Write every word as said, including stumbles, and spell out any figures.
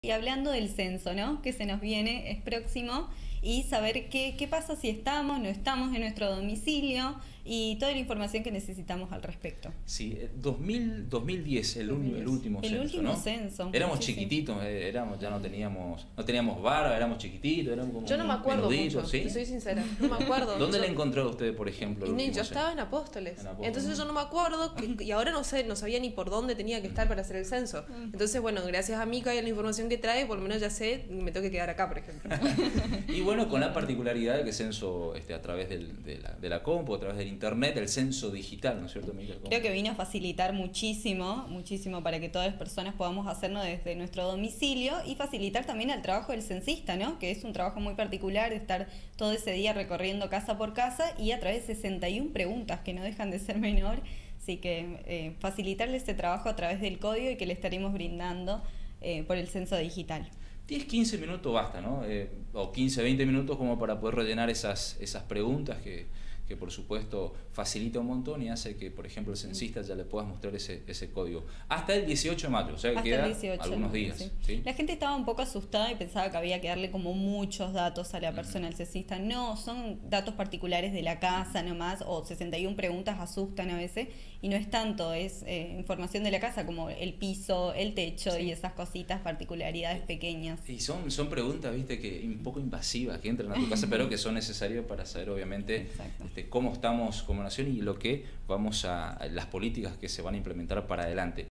Y hablando del censo, ¿no?, que se nos viene, es próximo, y saber qué, qué pasa si estamos, no estamos en nuestro domicilio y toda la información que necesitamos al respecto. Sí, dos mil, dos mil diez, el, un, el último el censo, El último ¿no? censo. Éramos sí, chiquititos, sí. Éramos, ya no teníamos no teníamos barba, éramos chiquititos. Éramos como yo no me acuerdo mucho, ¿sí? Te soy sincera, no me acuerdo. ¿Dónde le encontró a usted, por ejemplo? El último yo estaba censo? en Apóstoles, en Apóstoles. Entonces ¿no? yo no me acuerdo que, y ahora no sé, no sabía ni por dónde tenía que estar para hacer el censo. Entonces, bueno, gracias a Mica y a la información que trae, por lo menos ya sé, me tengo que quedar acá, por ejemplo. Y bueno, con la particularidad de que censo este, a través del, de, la, de la compu, a través del internet, el censo digital, ¿no es cierto, Mica? Creo que vino a facilitar muchísimo, muchísimo para que todas las personas podamos hacernos desde nuestro domicilio y facilitar también el trabajo del censista, ¿no? Que es un trabajo muy particular, estar todo ese día recorriendo casa por casa y a través de sesenta y una preguntas que no dejan de ser menor. Así que eh, facilitarle este trabajo a través del código y que le estaremos brindando Eh, por el censo digital. diez, quince minutos basta, ¿no? Eh, o quince, veinte minutos como para poder rellenar esas, esas preguntas que, que por supuesto facilita un montón y hace que, por ejemplo, el censista ya le puedas mostrar ese, ese código. Hasta el dieciocho de mayo, o sea que queda algunos días. Sí. ¿Sí? La gente estaba un poco asustada y pensaba que había que darle como muchos datos a la persona, al censista. No, son datos particulares de la casa nomás, o sesenta y una preguntas asustan a veces, y no es tanto, es eh, información de la casa como el piso, el techo, sí, y esas cositas, particularidades pequeñas. Y son, son preguntas, viste, que un poco invasivas, que entran a tu casa, pero que son necesarias para saber, obviamente, este, cómo estamos como nación y lo que vamos a, las políticas que se van a implementar para adelante.